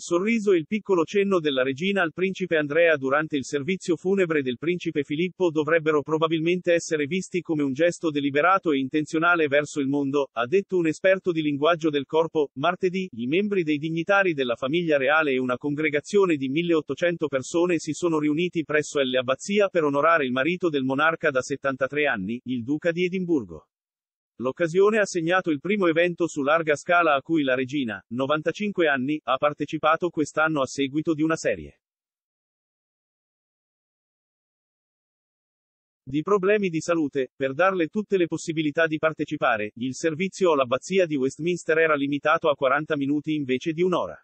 il sorriso e il piccolo cenno della regina al principe Andrea durante il servizio funebre del principe Filippo dovrebbero probabilmente essere visti come un gesto deliberato e intenzionale verso il mondo, ha detto un esperto di linguaggio del corpo. Martedì, i membri dei dignitari della famiglia reale e una congregazione di 1800 persone si sono riuniti presso l'abbazia per onorare il marito del monarca da 73 anni, il Duca di Edimburgo. L'occasione ha segnato il primo evento su larga scala a cui la regina, 95 anni, ha partecipato quest'anno a seguito di una serie di problemi di salute. Per darle tutte le possibilità di partecipare, il servizio all'abbazia di Westminster era limitato a 40 minuti invece di un'ora.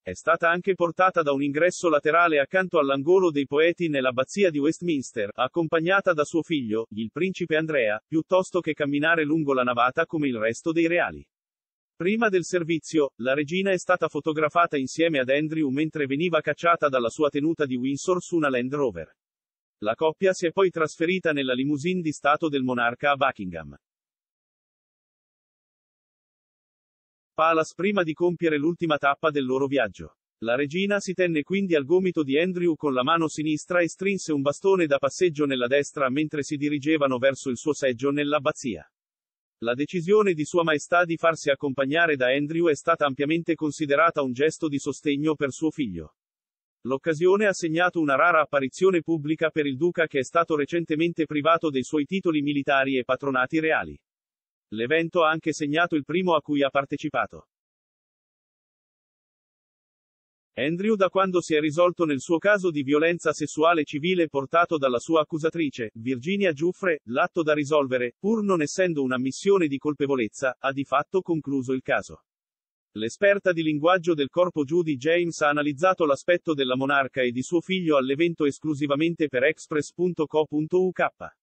È stata anche portata da un ingresso laterale accanto all'angolo dei poeti nell'abbazia di Westminster, accompagnata da suo figlio, il principe Andrea, piuttosto che camminare lungo la navata come il resto dei reali. Prima del servizio, la regina è stata fotografata insieme ad Andrew mentre veniva cacciata dalla sua tenuta di Windsor su una Land Rover. La coppia si è poi trasferita nella limousine di stato del monarca a Buckingham Palace prima di compiere l'ultima tappa del loro viaggio. La regina si tenne quindi al gomito di Andrew con la mano sinistra e strinse un bastone da passeggio nella destra mentre si dirigevano verso il suo seggio nell'abbazia. La decisione di Sua Maestà di farsi accompagnare da Andrew è stata ampiamente considerata un gesto di sostegno per suo figlio. L'occasione ha segnato una rara apparizione pubblica per il duca, che è stato recentemente privato dei suoi titoli militari e patronati reali. L'evento ha anche segnato il primo a cui ha partecipato Andrew da quando si è risolto nel suo caso di violenza sessuale civile portato dalla sua accusatrice, Virginia Giuffre. L'atto da risolvere, pur non essendo un'ammissione di colpevolezza, ha di fatto concluso il caso. L'esperta di linguaggio del corpo Judy James ha analizzato l'aspetto della monarca e di suo figlio all'evento esclusivamente per Express.co.uk.